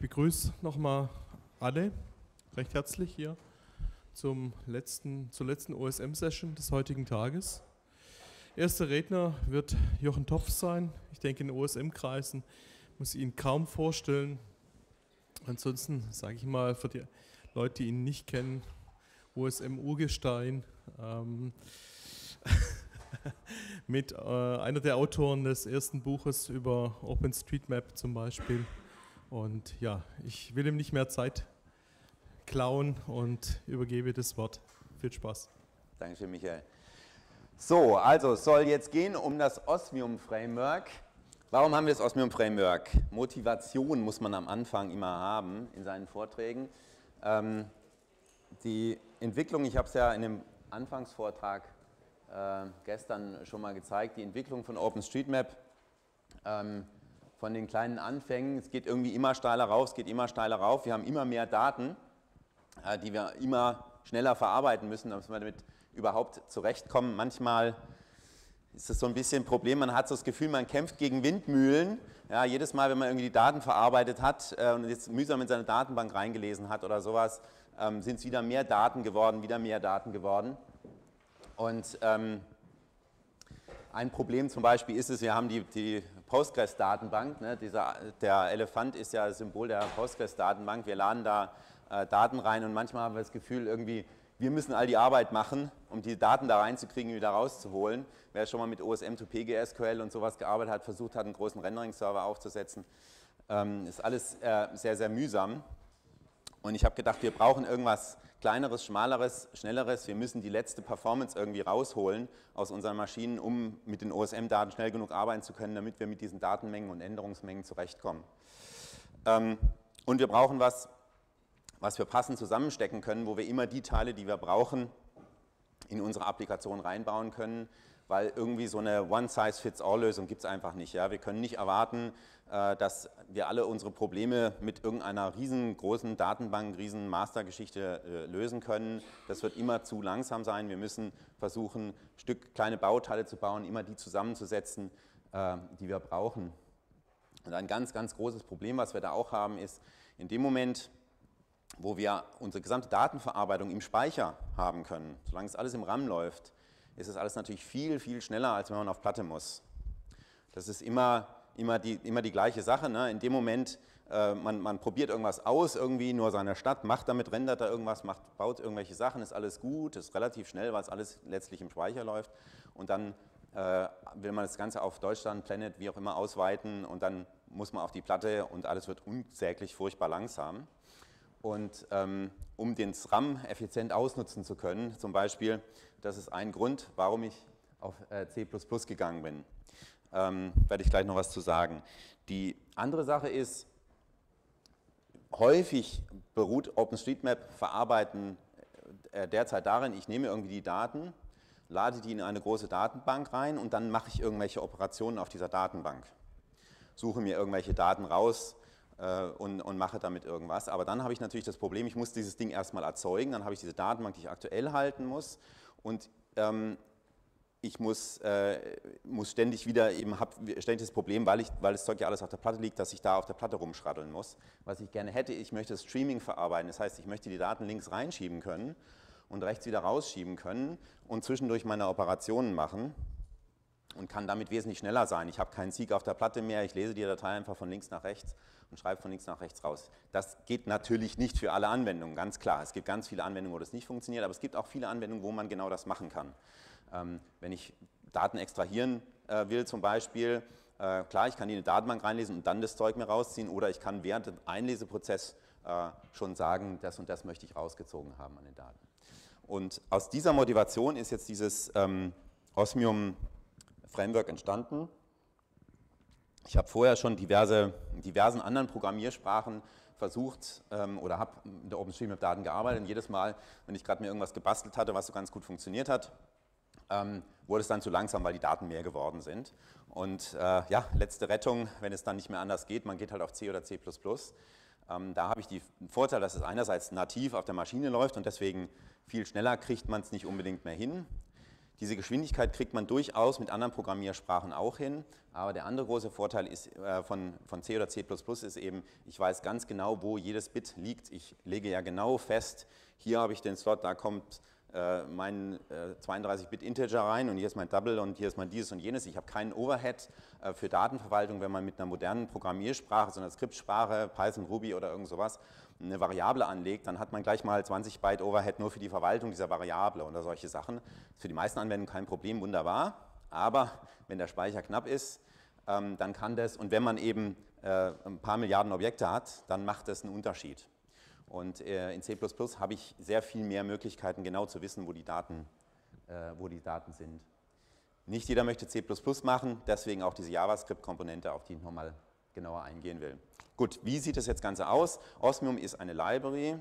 Ich begrüße nochmal alle recht herzlich hier zur letzten OSM-Session des heutigen Tages. Erster Redner wird Jochen Topf sein. Ich denke, in OSM-Kreisen muss ich ihn kaum vorstellen. Ansonsten sage ich mal für die Leute, die ihn nicht kennen, OSM-Urgestein mit einer der Autoren des ersten Buches über OpenStreetMap zum Beispiel. Und ja, ich will ihm nicht mehr Zeit klauen und übergebe das Wort. Viel Spaß. Dankeschön, Michael. So, also es soll jetzt gehen um das Osmium Framework. Warum haben wir das Osmium Framework? Motivation muss man am Anfang immer haben in seinen Vorträgen. Die Entwicklung, ich habe es ja in dem Anfangsvortrag gestern schon mal gezeigt, die Entwicklung von OpenStreetMap, von den kleinen Anfängen, es geht irgendwie immer steiler rauf, es geht immer steiler rauf, wir haben immer mehr Daten, die wir immer schneller verarbeiten müssen, damit wir damit überhaupt zurechtkommen. Manchmal ist das so ein bisschen ein Problem, man hat so das Gefühl, man kämpft gegen Windmühlen, ja, jedes Mal, wenn man irgendwie die Daten verarbeitet hat und jetzt mühsam in seine Datenbank reingelesen hat oder sowas, sind es wieder mehr Daten geworden. Und ein Problem zum Beispiel ist es, wir haben die Postgres-Datenbank, ne? Der Elefant ist ja das Symbol der Postgres-Datenbank, wir laden da Daten rein und manchmal haben wir das Gefühl irgendwie, wir müssen all die Arbeit machen, um die Daten da reinzukriegen und wieder rauszuholen. Wer schon mal mit OSM2PGSQL und sowas gearbeitet hat, versucht hat, einen großen Rendering-Server aufzusetzen, ist alles sehr, sehr mühsam. Und ich habe gedacht, wir brauchen irgendwas Kleineres, Schmaleres, Schnelleres. Wir müssen die letzte Performance irgendwie rausholen aus unseren Maschinen, um mit den OSM-Daten schnell genug arbeiten zu können, damit wir mit diesen Datenmengen und Änderungsmengen zurechtkommen. Und wir brauchen was, was wir passend zusammenstecken können, wo wir immer die Teile, die wir brauchen, in unsere Applikation reinbauen können, weil irgendwie so eine One-Size-Fits-All-Lösung gibt es einfach nicht. Ja? Wir können nicht erwarten, dass wir alle unsere Probleme mit irgendeiner riesengroßen Datenbank, riesen Mastergeschichte lösen können. Das wird immer zu langsam sein. Wir müssen versuchen, kleine Bauteile zu bauen, immer die zusammenzusetzen, die wir brauchen. Und ein ganz, ganz großes Problem, was wir da auch haben, ist in dem Moment, wo wir unsere gesamte Datenverarbeitung im Speicher haben können, solange es alles im RAM läuft, ist das alles natürlich viel, viel schneller, als wenn man auf Platte muss. Das ist immer die gleiche Sache, ne? In dem Moment, man probiert irgendwas aus, irgendwie nur seine Stadt, macht damit, rendert da irgendwas, baut irgendwelche Sachen, ist alles gut, ist relativ schnell, weil es alles letztlich im Speicher läuft und dann will man das Ganze auf Deutschland, Planet, wie auch immer ausweiten und dann muss man auf die Platte und alles wird unsäglich furchtbar langsam. Und um den RAM effizient ausnutzen zu können, zum Beispiel, das ist ein Grund, warum ich auf C++ gegangen bin. Werde ich gleich noch was zu sagen. Die andere Sache ist, häufig beruht OpenStreetMap-Verarbeiten derzeit darin, ich nehme irgendwie die Daten, lade die in eine große Datenbank rein und dann mache ich irgendwelche Operationen auf dieser Datenbank. Suche mir irgendwelche Daten raus, und mache damit irgendwas. Aber dann habe ich natürlich das Problem, ich muss dieses Ding erstmal erzeugen, dann habe ich diese Datenbank, die ich aktuell halten muss und ich muss ständig wieder, habe ständig das Problem, weil das Zeug ja alles auf der Platte liegt, dass ich da auf der Platte rumschraddeln muss. Was ich gerne hätte, ich möchte das Streaming verarbeiten, das heißt, ich möchte die Daten links reinschieben können und rechts wieder rausschieben können und zwischendurch meine Operationen machen. Und kann damit wesentlich schneller sein. Ich habe keinen Seek auf der Platte mehr, ich lese die Datei einfach von links nach rechts und schreibe von links nach rechts raus. Das geht natürlich nicht für alle Anwendungen, ganz klar. Es gibt ganz viele Anwendungen, wo das nicht funktioniert, aber es gibt auch viele Anwendungen, wo man genau das machen kann. Wenn ich Daten extrahieren will zum Beispiel, klar, ich kann die in eine Datenbank reinlesen und dann das Zeug mir rausziehen oder ich kann während des Einleseprozesses schon sagen, das und das möchte ich rausgezogen haben an den Daten. Und aus dieser Motivation ist jetzt dieses Osmium Framework entstanden. Ich habe vorher schon in diversen anderen Programmiersprachen versucht oder habe mit der OpenStreetMap-Daten gearbeitet und jedes Mal, wenn ich gerade mir irgendwas gebastelt hatte, was so ganz gut funktioniert hat, wurde es dann zu langsam, weil die Daten mehr geworden sind. Und ja, letzte Rettung, wenn es dann nicht mehr anders geht, man geht halt auf C oder C++. Da habe ich den Vorteil, dass es einerseits nativ auf der Maschine läuft und deswegen viel schneller kriegt man es nicht unbedingt mehr hin. Diese Geschwindigkeit kriegt man durchaus mit anderen Programmiersprachen auch hin, aber der andere große Vorteil ist, von C oder C++ ist eben, ich weiß ganz genau, wo jedes Bit liegt. Ich lege ja genau fest, hier habe ich den Slot, da kommt mein 32-Bit-Integer rein und hier ist mein Double und hier ist mein dieses und jenes. Ich habe keinen Overhead für Datenverwaltung, wenn man mit einer modernen Programmiersprache, so einer Skriptsprache, Python, Ruby oder irgend sowas, eine Variable anlegt, dann hat man gleich mal 20 Byte Overhead nur für die Verwaltung dieser Variable oder solche Sachen. Das ist für die meisten Anwendungen kein Problem, wunderbar, aber wenn der Speicher knapp ist, dann kann das, und wenn man eben ein paar Milliarden Objekte hat, dann macht das einen Unterschied. Und in C++ habe ich sehr viel mehr Möglichkeiten, genau zu wissen, wo die Daten sind. Nicht jeder möchte C++ machen, deswegen auch diese JavaScript-Komponente, auf die ich nochmal genauer eingehen will. Gut, wie sieht das jetzt Ganze aus? Osmium ist eine Library,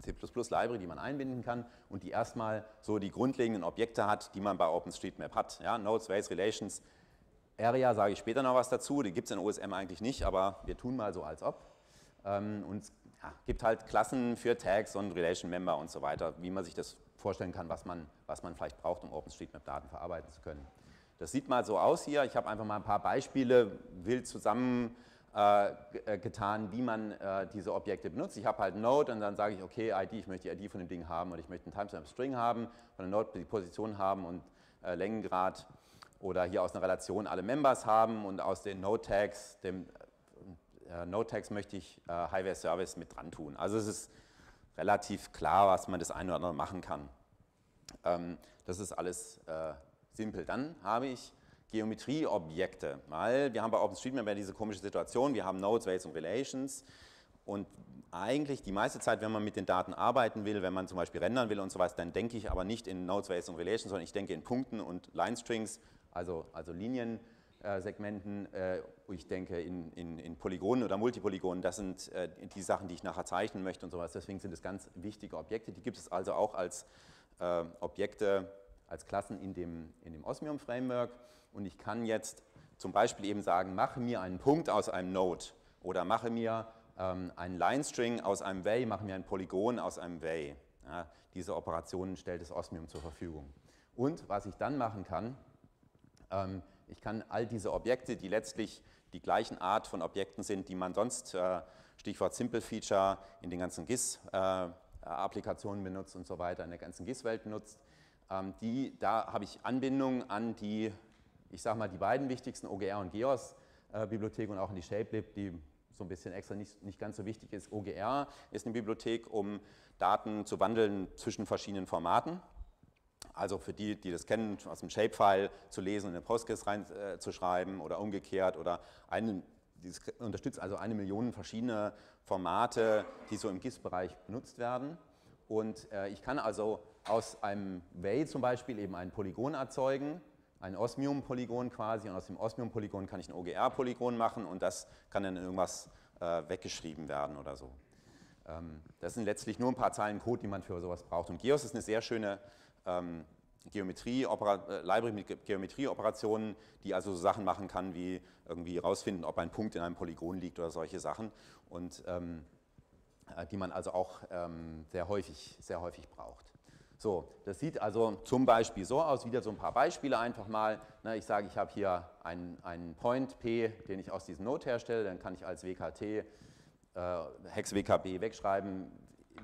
C++-Library, die man einbinden kann und die erstmal so die grundlegenden Objekte hat, die man bei OpenStreetMap hat. Ja, Nodes, Ways, Relations, Area, sage ich später noch was dazu, die gibt es in OSM eigentlich nicht, aber wir tun mal so, als ob. Und ja, gibt halt Klassen für Tags und Relation Member und so weiter, wie man sich das vorstellen kann, was man vielleicht braucht, um OpenStreetMap-Daten verarbeiten zu können. Das sieht mal so aus hier. Ich habe einfach mal ein paar Beispiele wild zusammengetan, wie man diese Objekte benutzt. Ich habe halt Node und dann sage ich, okay, ID, ich möchte die ID von dem Ding haben und ich möchte einen Timestamp-String haben, von der Node die Position haben und Längengrad oder hier aus einer Relation alle Members haben und aus den Node-Tags, dem Node-Tags möchte ich Highway-Service mit dran tun. Also es ist relativ klar, was man das eine oder andere machen kann. Das ist alles simpel. Dann habe ich Geometrieobjekte, weil wir haben bei OpenStreetMap ja diese komische Situation, wir haben Nodes, Ways und Relations und eigentlich die meiste Zeit, wenn man mit den Daten arbeiten will, wenn man zum Beispiel rendern will und so was, dann denke ich aber nicht in Nodes, Ways und Relations, sondern ich denke in Punkten und Line-Strings, also Linien, Segmenten, ich denke in Polygonen oder Multipolygonen, das sind die Sachen, die ich nachher zeichnen möchte und sowas. Deswegen sind es ganz wichtige Objekte. Die gibt es also auch als Objekte, als Klassen in dem Osmium Framework. Und ich kann jetzt zum Beispiel eben sagen, mache mir einen Punkt aus einem Node oder mache mir einen Line String aus einem Way, mache mir ein Polygon aus einem Way. Ja, diese Operationen stellt das Osmium zur Verfügung. Und was ich dann machen kann, ich kann all diese Objekte, die letztlich die gleichen Art von Objekten sind, die man sonst, Stichwort Simple Feature, in den ganzen GIS-Applikationen benutzt und so weiter, in der ganzen GIS-Welt nutzt, da habe ich Anbindungen an die, ich sage mal, die beiden wichtigsten OGR und Geos-Bibliotheken und auch an die ShapeLib, die so ein bisschen extra nicht ganz so wichtig ist. OGR ist eine Bibliothek, um Daten zu wandeln zwischen verschiedenen Formaten. Also für die, die das kennen, aus dem Shapefile zu lesen und in Postgres reinzuschreiben oder umgekehrt oder das unterstützt also 1 Million verschiedene Formate, die so im GIS-Bereich benutzt werden. Und ich kann also aus einem Way zum Beispiel eben ein Polygon erzeugen, ein Osmium-Polygon quasi, und aus dem Osmium-Polygon kann ich ein OGR-Polygon machen und das kann dann irgendwas weggeschrieben werden oder so. Das sind letztlich nur ein paar Zeilen Code, die man für sowas braucht. Und Geos ist eine sehr schöne Library mit Geometrieoperationen, die also so Sachen machen kann, wie irgendwie rausfinden, ob ein Punkt in einem Polygon liegt oder solche Sachen und die man also auch sehr häufig braucht. So, das sieht also zum Beispiel so aus, wieder so ein paar Beispiele einfach mal. Na, ich sage, ich habe hier einen Point P, den ich aus diesem Node herstelle, dann kann ich als WKT Hex WKB wegschreiben.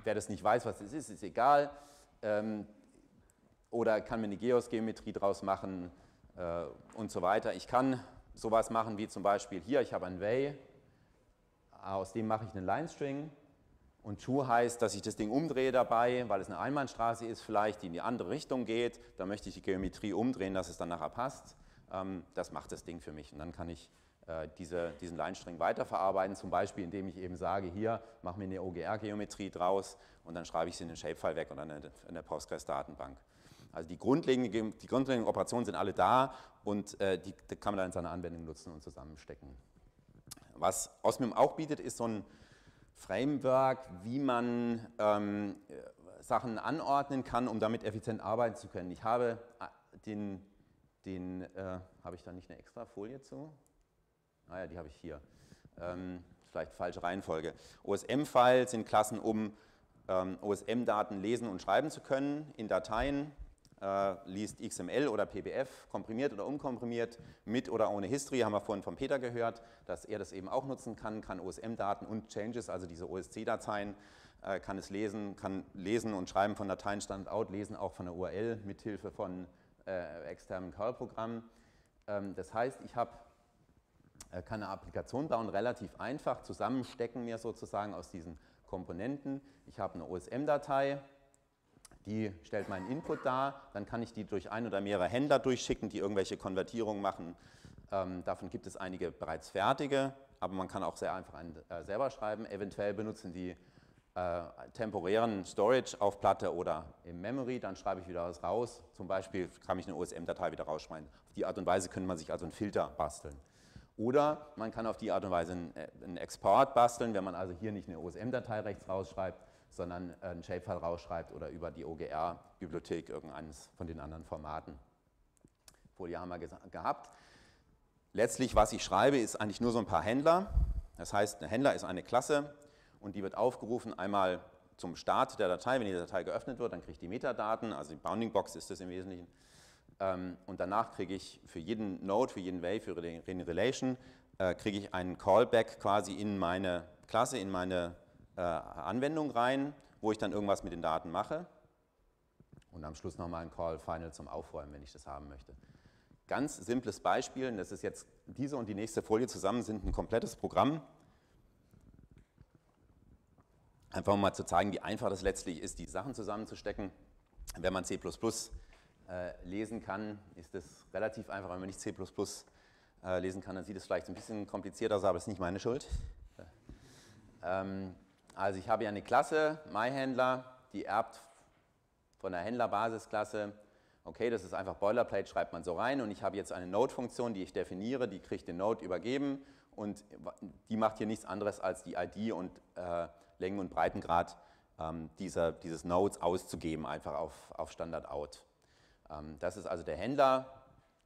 Wer das nicht weiß, was das ist, ist egal. Oder kann mir eine Geos-Geometrie draus machen und so weiter. Ich kann sowas machen wie zum Beispiel hier, ich habe ein Way, aus dem mache ich einen Line-String und True heißt, dass ich das Ding umdrehe dabei, weil es eine Einbahnstraße ist vielleicht, die in die andere Richtung geht. Da möchte ich die Geometrie umdrehen, dass es dann nachher passt. Das macht das Ding für mich und dann kann ich diesen Line-String weiterverarbeiten, zum Beispiel indem ich eben sage, hier, mache mir eine OGR-Geometrie draus und dann schreibe ich sie in den Shapefile weg oder in der Postgres-Datenbank. Also die grundlegenden Operationen sind alle da und die kann man dann in seiner Anwendung nutzen und zusammenstecken. Was Osmium auch bietet, ist so ein Framework, wie man Sachen anordnen kann, um damit effizient arbeiten zu können. Ich habe habe ich da nicht eine extra Folie zu? Naja, die habe ich hier. Vielleicht falsche Reihenfolge. OSM-Files sind Klassen, um OSM-Daten lesen und schreiben zu können in Dateien. liest XML oder PBF, komprimiert oder unkomprimiert, mit oder ohne History, haben wir vorhin von Peter gehört, dass er das eben auch nutzen kann, kann OSM-Daten und Changes, also diese OSC-Dateien, kann es lesen, kann lesen und schreiben von Dateien Standout, lesen auch von der URL mithilfe von externen Curl-Programmen. Das heißt, ich kann eine Applikation bauen, relativ einfach, zusammenstecken mir sozusagen aus diesen Komponenten. Ich habe eine OSM-Datei, die stellt meinen Input dar, dann kann ich die durch ein oder mehrere Händler durchschicken, die irgendwelche Konvertierungen machen. Davon gibt es einige bereits fertige, aber man kann auch sehr einfach einen selber schreiben. Eventuell benutzen die temporären Storage auf Platte oder im Memory, dann schreibe ich wieder was raus. Zum Beispiel kann ich eine OSM-Datei wieder rausschreiben. Auf die Art und Weise könnte man sich also einen Filter basteln. Oder man kann auf die Art und Weise einen Export basteln, wenn man also hier nicht eine OSM-Datei rechts rausschreibt, sondern einen Shapefile rausschreibt oder über die OGR-Bibliothek irgendeines von den anderen Formaten. Folie haben wir gehabt. Letztlich, was ich schreibe, ist eigentlich nur so ein paar Händler. Das heißt, ein Händler ist eine Klasse und die wird aufgerufen einmal zum Start der Datei. Wenn die Datei geöffnet wird, dann kriege ich die Metadaten, also die Bounding Box ist das im Wesentlichen. Und danach kriege ich für jeden Node, für jeden Way, für den Relation, kriege ich einen Callback quasi in meine Klasse, in meine Anwendung rein, wo ich dann irgendwas mit den Daten mache. Und am Schluss nochmal ein Call Final zum Aufräumen, wenn ich das haben möchte. Ganz simples Beispiel, und das ist jetzt diese und die nächste Folie zusammen, sind ein komplettes Programm. Einfach um mal zu zeigen, wie einfach das letztlich ist, die Sachen zusammenzustecken. Wenn man C++ lesen kann, ist das relativ einfach. Wenn man nicht C++ lesen kann, dann sieht es vielleicht ein bisschen komplizierter aus, aber das ist nicht meine Schuld. Also ich habe ja eine Klasse, myHändler, die erbt von der Händlerbasisklasse. Okay, das ist einfach Boilerplate, schreibt man so rein, und ich habe jetzt eine Node-Funktion, die ich definiere, die kriegt den Node übergeben und die macht hier nichts anderes, als die ID und Längen- und Breitengrad dieses Nodes auszugeben, einfach auf Standard-Out. Das ist also der Händler,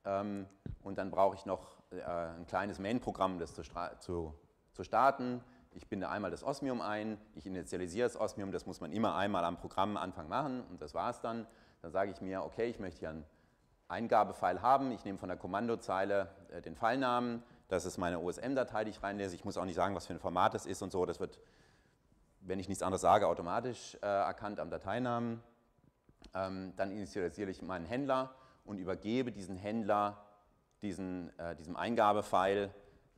und dann brauche ich noch ein kleines Main-Programm, um das zu starten. Ich binde einmal das Osmium ein, ich initialisiere das Osmium, das muss man immer einmal am Programmanfang machen, und das war es dann. Dann sage ich mir, okay, ich möchte hier einen Eingabefile haben, ich nehme von der Kommandozeile den Filenamen, das ist meine OSM-Datei, die ich reinlese, ich muss auch nicht sagen, was für ein Format das ist und so, das wird, wenn ich nichts anderes sage, automatisch erkannt am Dateinamen. Dann initialisiere ich meinen Händler und übergebe diesen Händler diesem Eingabefile.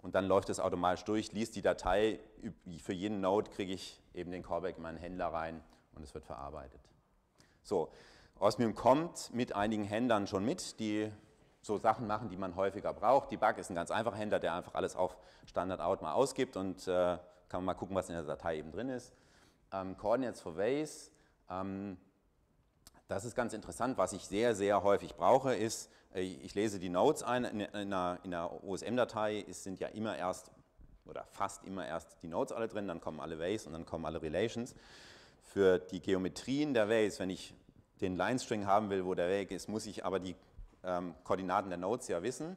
Und dann läuft es automatisch durch, liest die Datei, für jeden Node kriege ich eben den Callback in meinen Händler rein und es wird verarbeitet. So, Osmium kommt mit einigen Händlern schon mit, die so Sachen machen, die man häufiger braucht. Debug ist ein ganz einfacher Händler, der einfach alles auf Standard-Out mal ausgibt und kann man mal gucken, was in der Datei eben drin ist. Coordinates for Ways, das ist ganz interessant, was ich sehr, sehr häufig brauche, ist, ich lese die Nodes ein, in einer OSM-Datei sind ja immer erst oder fast immer erst die Nodes alle drin, dann kommen alle Ways und dann kommen alle Relations. Für die Geometrien der Ways, wenn ich den Line-String haben will, wo der Way ist, muss ich aber die Koordinaten der Nodes ja wissen.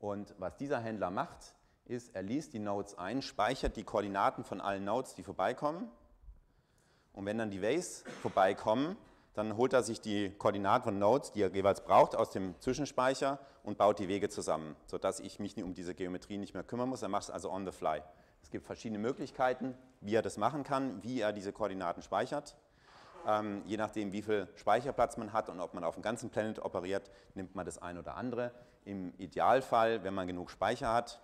Und was dieser Händler macht, ist, er liest die Nodes ein, speichert die Koordinaten von allen Nodes, die vorbeikommen. Und wenn dann die Ways vorbeikommen, dann holt er sich die Koordinaten von Nodes, die er jeweils braucht, aus dem Zwischenspeicher und baut die Wege zusammen, sodass ich mich um diese Geometrie nicht mehr kümmern muss. Er macht es also on the fly. Es gibt verschiedene Möglichkeiten, wie er das machen kann, wie er diese Koordinaten speichert. Je nachdem, wie viel Speicherplatz man hat und ob man auf dem ganzen Planet operiert, nimmt man das ein oder andere. Im Idealfall, wenn man genug Speicher hat,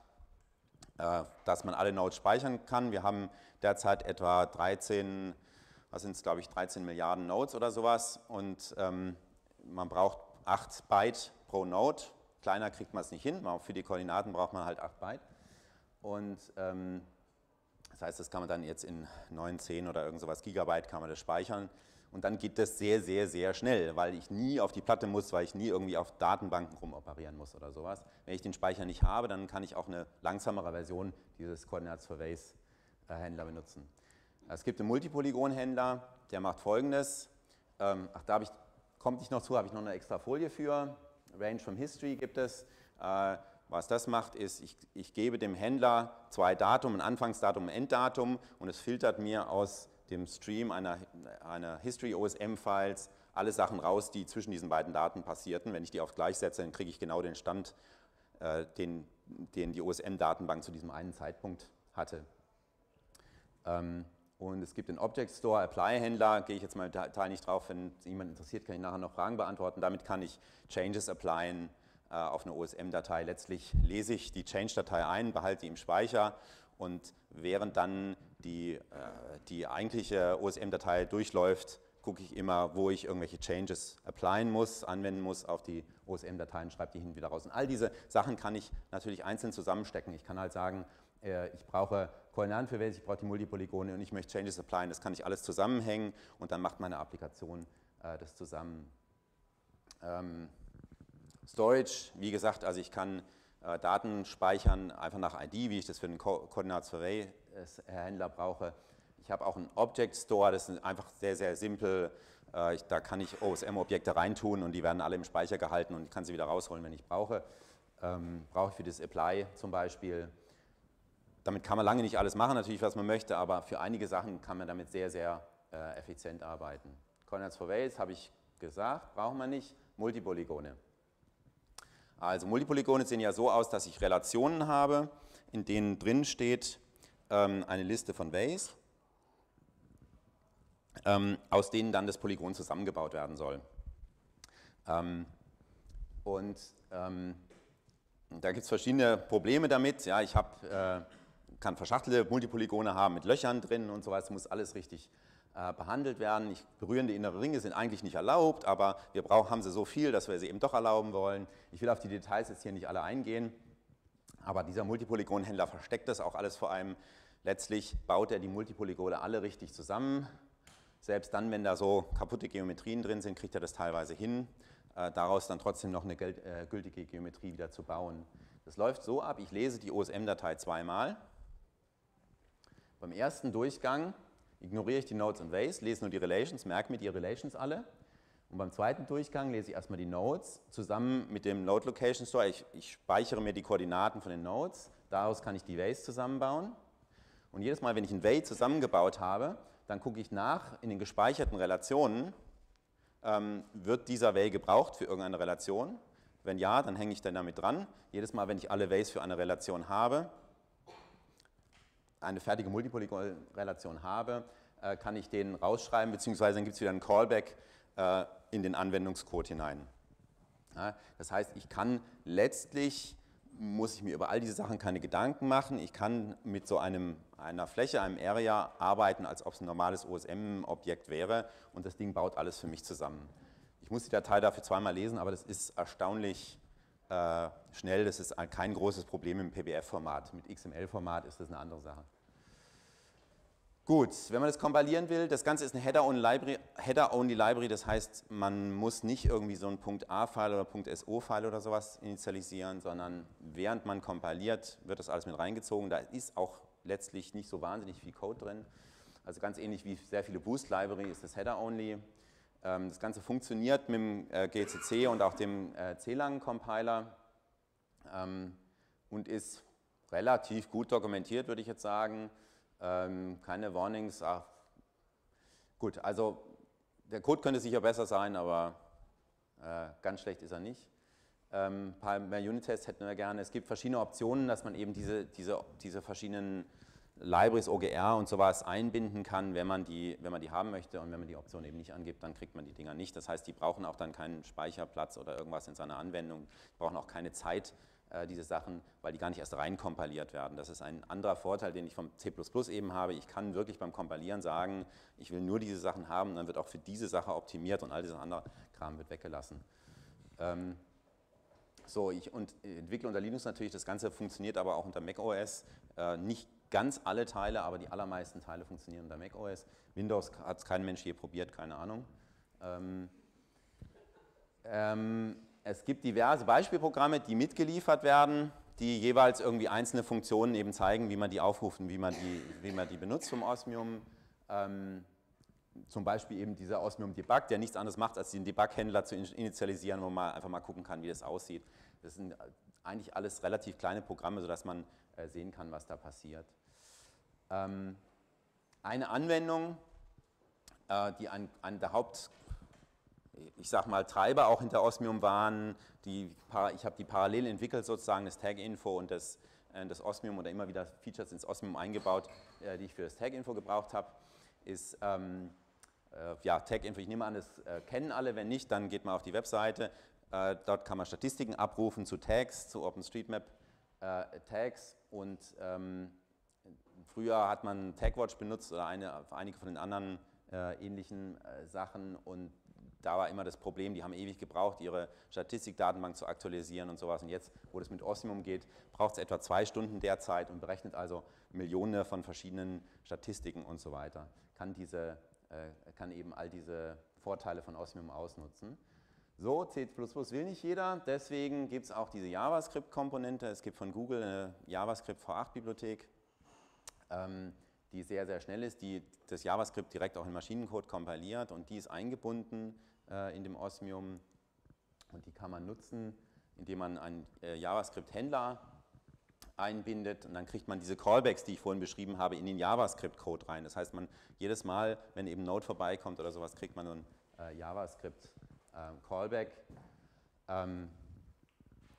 dass man alle Nodes speichern kann. Wir haben derzeit etwa 13 Milliarden Nodes oder sowas, und man braucht 8 Byte pro Node. Kleiner kriegt man es nicht hin, für die Koordinaten braucht man halt 8 Byte. Und das heißt, das kann man dann jetzt in 9, 10 oder irgend sowas Gigabyte kann man das speichern. Und dann geht das sehr, sehr, sehr schnell, weil ich nie auf die Platte muss, weil ich nie irgendwie auf Datenbanken rumoperieren muss oder sowas. Wenn ich den Speicher nicht habe, dann kann ich auch eine langsamere Version dieses Coordinates for Ways Händler benutzen. Es gibt einen Multipolygon-Händler, der macht Folgendes. Habe ich noch eine extra Folie für. Range from History gibt es. Was das macht, ist, ich gebe dem Händler zwei Datum, ein Anfangsdatum, ein Enddatum, und es filtert mir aus dem Stream einer History-OSM-Files alle Sachen raus, die zwischen diesen beiden Daten passierten. Wenn ich die auf gleich setze, dann kriege ich genau den Stand, den die OSM-Datenbank zu diesem einen Zeitpunkt hatte. Und es gibt den Object Store, Apply-Händler, gehe ich jetzt mal im Detail nicht drauf, wenn jemand interessiert, kann ich nachher noch Fragen beantworten. Damit kann ich Changes applyen auf eine OSM-Datei. Letztlich lese ich die Change-Datei ein, behalte die im Speicher und während dann die eigentliche OSM-Datei durchläuft, gucke ich immer, wo ich irgendwelche Changes applyen muss, anwenden muss auf die OSM-Dateien, schreibe die hin und wieder raus. Und all diese Sachen kann ich natürlich einzeln zusammenstecken. Ich kann halt sagen, ich brauche Koordinaten für welche, ich brauche die Multipolygone und ich möchte Changes applyen. Das kann ich alles zusammenhängen und dann macht meine Applikation das zusammen. Storage, wie gesagt, also ich kann Daten speichern, einfach nach ID, wie ich das für den Koordinaten-Survey-Händler brauche. Ich habe auch einen Object Store, das ist einfach sehr, sehr simpel. Da kann ich OSM-Objekte reintun und die werden alle im Speicher gehalten und ich kann sie wieder rausholen, wenn ich brauche. Brauche ich für das Apply zum Beispiel. Damit kann man lange nicht alles machen, natürlich, was man möchte, aber für einige Sachen kann man damit sehr, sehr effizient arbeiten. Coordinates for Ways habe ich gesagt, braucht man nicht. Multipolygone. Also Multipolygone sehen ja so aus, dass ich Relationen habe, in denen drin steht eine Liste von Ways, aus denen dann das Polygon zusammengebaut werden soll. Da gibt es verschiedene Probleme damit. Ja, ich habe... kann verschachtelte Multipolygone haben mit Löchern drin und so weiter, muss alles richtig behandelt werden. Berührende innere Ringe sind eigentlich nicht erlaubt, aber wir haben sie so viel, dass wir sie eben doch erlauben wollen. Ich will auf die Details jetzt hier nicht alle eingehen, aber dieser Multipolygon-Händler versteckt das auch alles vor allem. Letztlich baut er die Multipolygone alle richtig zusammen. Selbst dann, wenn da so kaputte Geometrien drin sind, kriegt er das teilweise hin, daraus dann trotzdem noch eine gültige Geometrie wieder zu bauen. Das läuft so ab, ich lese die OSM-Datei zweimal. Beim ersten Durchgang ignoriere ich die Nodes und Ways, lese nur die Relations, merke mir die Relations alle. Und beim zweiten Durchgang lese ich erstmal die Nodes zusammen mit dem Node Location Store. Ich speichere mir die Koordinaten von den Nodes, daraus kann ich die Ways zusammenbauen. Und jedes Mal, wenn ich ein Way zusammengebaut habe, dann gucke ich nach, in den gespeicherten Relationen, wird dieser Way gebraucht für irgendeine Relation? Wenn ja, dann hänge ich dann damit dran. Jedes Mal, wenn ich alle Ways für eine Relation habe, eine fertige Multipolygon-Relation habe, kann ich den rausschreiben, beziehungsweise dann gibt es wieder einen Callback in den Anwendungscode hinein. Ja, das heißt, ich kann letztlich, muss ich mir über all diese Sachen keine Gedanken machen, ich kann mit so einer Fläche, einem Area arbeiten, als ob es ein normales OSM-Objekt wäre und das Ding baut alles für mich zusammen. Ich muss die Datei dafür zweimal lesen, aber das ist erstaunlich schnell, das ist kein großes Problem im PBF-Format. Mit XML-Format ist das eine andere Sache. Gut, wenn man das kompilieren will, das Ganze ist eine Header-Only-Library, das heißt, man muss nicht irgendwie so einen .a-File oder .so-File oder sowas initialisieren, sondern während man kompiliert, wird das alles mit reingezogen. Da ist auch letztlich nicht so wahnsinnig viel Code drin. Also ganz ähnlich wie sehr viele Boost-Library ist das Header-Only. Das Ganze funktioniert mit dem GCC und auch dem C-Lang-Compiler und ist relativ gut dokumentiert, würde ich jetzt sagen. Keine Warnings. Ach, gut, also der Code könnte sicher besser sein, aber ganz schlecht ist er nicht. Ein paar mehr Unit-Tests hätten wir gerne. Es gibt verschiedene Optionen, dass man eben diese verschiedenen Libraries, OGR und sowas einbinden kann, wenn man die haben möchte und wenn man die Option eben nicht angibt, dann kriegt man die Dinger nicht. Das heißt, die brauchen auch dann keinen Speicherplatz oder irgendwas in seiner Anwendung, die brauchen auch keine Zeit, diese Sachen, weil die gar nicht erst reinkompiliert werden. Das ist ein anderer Vorteil, den ich vom C++ eben habe. Ich kann wirklich beim Kompilieren sagen, ich will nur diese Sachen haben, dann wird auch für diese Sache optimiert und all dieser andere Kram wird weggelassen. Ich entwickle unter Linux natürlich, das Ganze funktioniert aber auch unter macOS, nicht ganz alle Teile, aber die allermeisten Teile funktionieren unter macOS. Windows hat es kein Mensch je probiert, keine Ahnung. Es gibt diverse Beispielprogramme, die mitgeliefert werden, die jeweils irgendwie einzelne Funktionen eben zeigen, wie man die aufruft und wie man die benutzt vom Osmium. Zum Beispiel eben dieser Osmium-Debug, der nichts anderes macht, als den Debug-Händler zu initialisieren, wo man einfach mal gucken kann, wie das aussieht. Das sind eigentlich alles relativ kleine Programme, sodass man sehen kann, was da passiert. Eine Anwendung, die eine der Haupt ich sag mal, Treiber auch hinter Osmium waren, ich habe die parallel entwickelt sozusagen, das Taginfo und das Osmium oder immer wieder Features ins Osmium eingebaut, die ich für das Taginfo gebraucht habe, ist, ja, Taginfo, ich nehme an, das kennen alle, wenn nicht, dann geht mal auf die Webseite, dort kann man Statistiken abrufen zu Tags, zu OpenStreetMap Tags und früher hat man Tagwatch benutzt oder einige von den anderen ähnlichen Sachen und da war immer das Problem, die haben ewig gebraucht, ihre Statistikdatenbank zu aktualisieren und sowas. Und jetzt, wo das mit Osmium geht, braucht es etwa 2 Stunden derzeit und berechnet also Millionen von verschiedenen Statistiken und so weiter. Kann eben all diese Vorteile von Osmium ausnutzen. So, C++ will nicht jeder, deswegen gibt es auch diese JavaScript-Komponente. Es gibt von Google eine JavaScript V8-Bibliothek, die sehr, sehr schnell ist, die das JavaScript direkt auch in Maschinencode kompiliert und die ist eingebunden in dem Osmium und die kann man nutzen, indem man einen JavaScript-Händler einbindet und dann kriegt man diese Callbacks, die ich vorhin beschrieben habe, in den JavaScript-Code rein. Das heißt, man jedes Mal, wenn eben Node vorbeikommt oder sowas, kriegt man so einen JavaScript-Callback.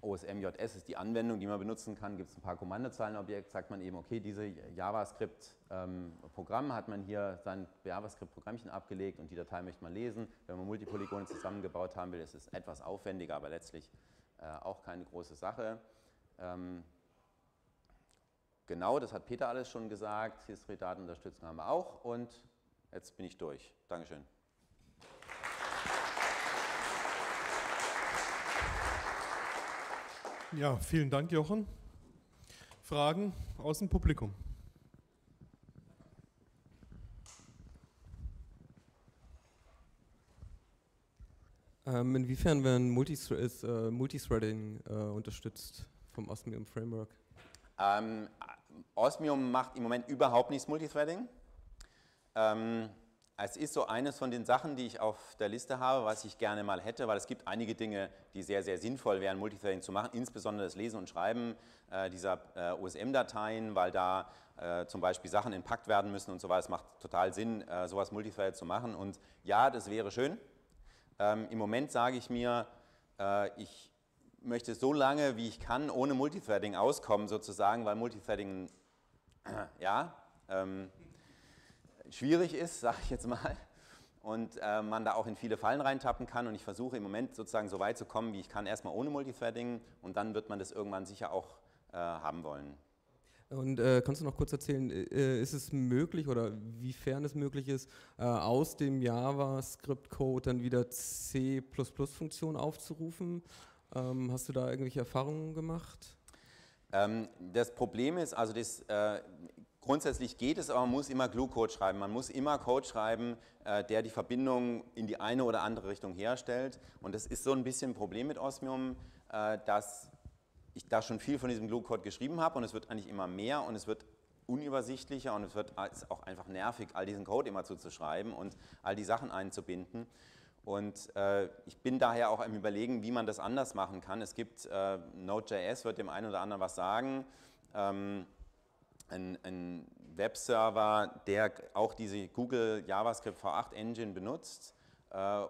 OSMJS ist die Anwendung, die man benutzen kann, gibt es ein paar Kommandozeilenobjekte, sagt man eben, okay, diese JavaScript-Programm hat man hier sein JavaScript-Programmchen abgelegt und die Datei möchte man lesen. Wenn man Multipolygone zusammengebaut haben will, ist es etwas aufwendiger, aber letztlich auch keine große Sache. Genau, das hat Peter alles schon gesagt, History-Datenunterstützung haben wir auch und jetzt bin ich durch. Dankeschön. Ja, vielen Dank, Jochen. Fragen aus dem Publikum? Inwiefern werden Multithreading unterstützt vom Osmium Framework? Osmium macht im Moment überhaupt nichts Multithreading. Es ist so eines von den Sachen, die ich auf der Liste habe, was ich gerne mal hätte, weil es gibt einige Dinge, die sehr, sehr sinnvoll wären, Multithreading zu machen, insbesondere das Lesen und Schreiben dieser OSM-Dateien, weil da zum Beispiel Sachen entpackt werden müssen und so weiter. Es macht total Sinn, sowas Multithreaded zu machen und ja, das wäre schön. Im Moment sage ich mir, ich möchte so lange, wie ich kann, ohne Multithreading auskommen sozusagen, weil Multithreading, ja, schwierig ist, sage ich jetzt mal, und man da auch in viele Fallen reintappen kann und ich versuche im Moment sozusagen so weit zu kommen, wie ich kann, erstmal ohne Multithreading und dann wird man das irgendwann sicher auch haben wollen. Und kannst du noch kurz erzählen, ist es möglich oder wiefern es möglich ist, aus dem JavaScript-Code dann wieder C++-Funktionen aufzurufen? Hast du da irgendwelche Erfahrungen gemacht? Das Problem ist, also das grundsätzlich geht es, aber man muss immer Glue-Code schreiben. Man muss immer Code schreiben, der die Verbindung in die eine oder andere Richtung herstellt. Und das ist so ein bisschen ein Problem mit Osmium, dass ich da schon viel von diesem Glue-Code geschrieben habe und es wird eigentlich immer mehr und es wird unübersichtlicher und es wird auch einfach nervig, all diesen Code immer zuzuschreiben und all die Sachen einzubinden. Und ich bin daher auch am Überlegen, wie man das anders machen kann. Es gibt, Node.js wird dem einen oder anderen was sagen, ein Webserver, der auch diese Google JavaScript V8 Engine benutzt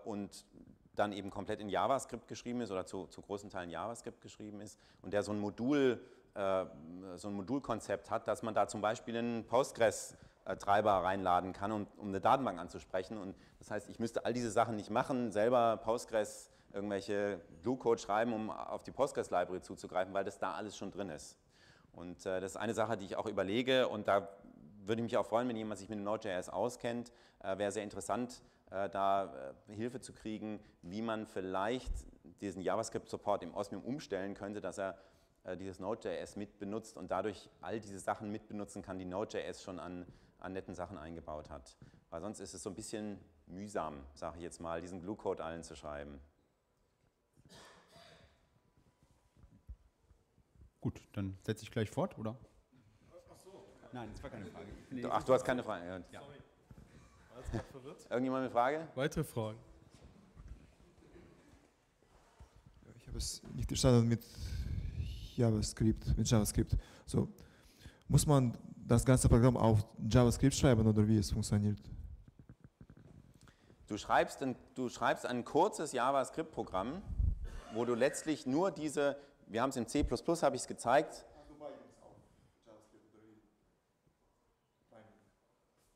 und dann eben komplett in JavaScript geschrieben ist oder zu großen Teilen JavaScript geschrieben ist und der so ein Modulkonzept hat, dass man da zum Beispiel einen Postgres-Treiber reinladen kann, um eine Datenbank anzusprechen. Und das heißt, ich müsste all diese Sachen nicht machen, selber Postgres irgendwelche Glue-Code schreiben, um auf die Postgres-Library zuzugreifen, weil das da alles schon drin ist. Und das ist eine Sache, die ich auch überlege und da würde ich mich auch freuen, wenn jemand sich mit Node.js auskennt. Wäre sehr interessant, da Hilfe zu kriegen, wie man vielleicht diesen JavaScript-Support im Osmium umstellen könnte, dass er dieses Node.js mitbenutzt und dadurch all diese Sachen mitbenutzen kann, die Node.js schon an netten Sachen eingebaut hat. Weil sonst ist es so ein bisschen mühsam, sage ich jetzt mal, diesen Glue-Code allen zu schreiben. Gut, dann setze ich gleich fort, oder? Ach so. Nein, das war keine Frage. Nee, ach, du hast keine Frage. Ja. Sorry. War das gerade verwirrt? Irgendjemand eine Frage? Weitere Fragen? Ich habe es nicht verstanden mit JavaScript. So, muss man das ganze Programm auf JavaScript schreiben oder wie es funktioniert? Du schreibst ein kurzes JavaScript-Programm, wo du letztlich nur diese, wir haben es in C++, habe ich es gezeigt.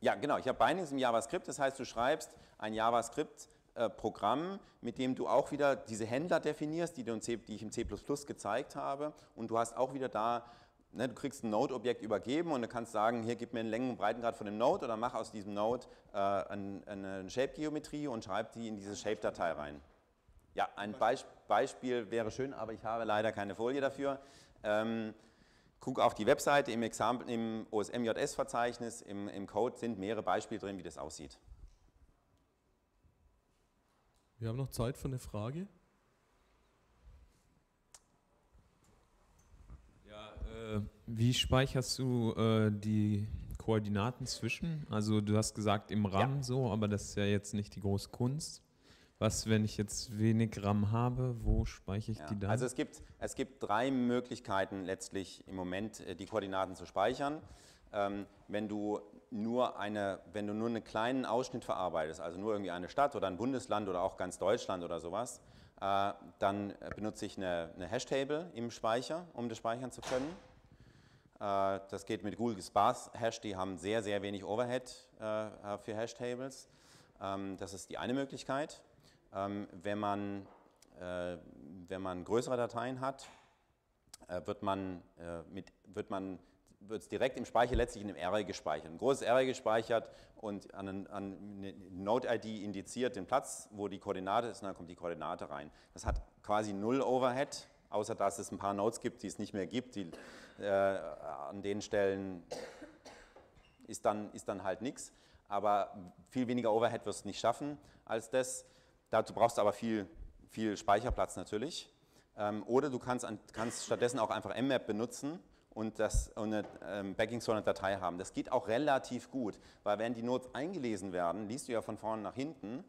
Ja, genau, ich habe Bindings im JavaScript, das heißt, du schreibst ein JavaScript-Programm, mit dem du auch wieder diese Händler definierst, die ich im C++ gezeigt habe, und du hast auch wieder da, ne, du kriegst ein Node-Objekt übergeben und du kannst sagen, hier gib mir einen Längen- und Breitengrad von dem Node oder mach aus diesem Node eine Shape-Geometrie und schreib die in diese Shape-Datei rein. Ja, ein Beispiel wäre schön, aber ich habe leider keine Folie dafür. Guck auf die Webseite, im OSM-JS-Verzeichnis, im Code sind mehrere Beispiele drin, wie das aussieht. Wir haben noch Zeit für eine Frage. Ja, wie speicherst du die Koordinaten zwischen? Also du hast gesagt im RAM, ja, so, aber das ist ja jetzt nicht die große Kunst. Was, wenn ich jetzt wenig RAM habe, wo speichere ich die dann? Also es gibt drei Möglichkeiten letztlich im Moment, die Koordinaten zu speichern. Wenn du nur einen kleinen Ausschnitt verarbeitest, also nur irgendwie eine Stadt oder ein Bundesland oder auch ganz Deutschland oder sowas, dann benutze ich eine Hashtable im Speicher, um das speichern zu können. Das geht mit Google Sparse Hash, die haben sehr, sehr wenig Overhead für Hashtables. Das ist die eine Möglichkeit. Wenn man größere Dateien hat, wird es direkt im Speicher letztlich in einem Array gespeichert. Ein großes Array gespeichert und an eine Node-ID indiziert den Platz, wo die Koordinate ist, und dann kommt die Koordinate rein. Das hat quasi null Overhead, außer dass es ein paar Nodes gibt, die es nicht mehr gibt. An den Stellen ist dann halt nichts. Aber viel weniger Overhead wirst du nicht schaffen als das. Dazu brauchst du aber viel Speicherplatz natürlich. Oder du kannst stattdessen auch einfach MMap benutzen und eine Backing-Source-Datei haben. Das geht auch relativ gut, weil wenn die Nodes eingelesen werden, liest du ja von vorne nach hinten.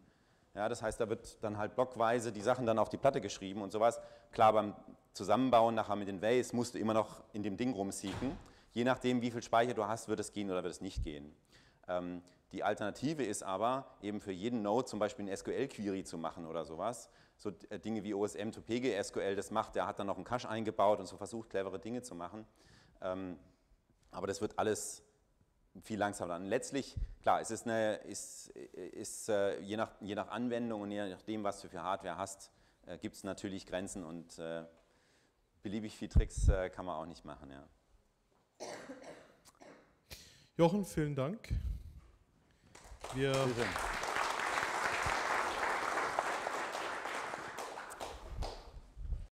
Ja, das heißt, da wird dann halt blockweise die Sachen dann auf die Platte geschrieben und sowas. Klar, beim Zusammenbauen nachher mit den Ways musst du immer noch in dem Ding rumseeken. Je nachdem, wie viel Speicher du hast, wird es gehen oder wird es nicht gehen. Die Alternative ist aber, eben für jeden Node zum Beispiel eine SQL-Query zu machen oder sowas. So Dinge wie OSM2PGSQL das macht, der hat dann noch einen Cache eingebaut und so versucht, clevere Dinge zu machen. Aber das wird alles viel langsamer dann. Letztlich, klar, es ist, je nach Anwendung und je nachdem, was du für Hardware hast, gibt es natürlich Grenzen und beliebig viel Tricks kann man auch nicht machen. Ja. Jochen, vielen Dank. Wir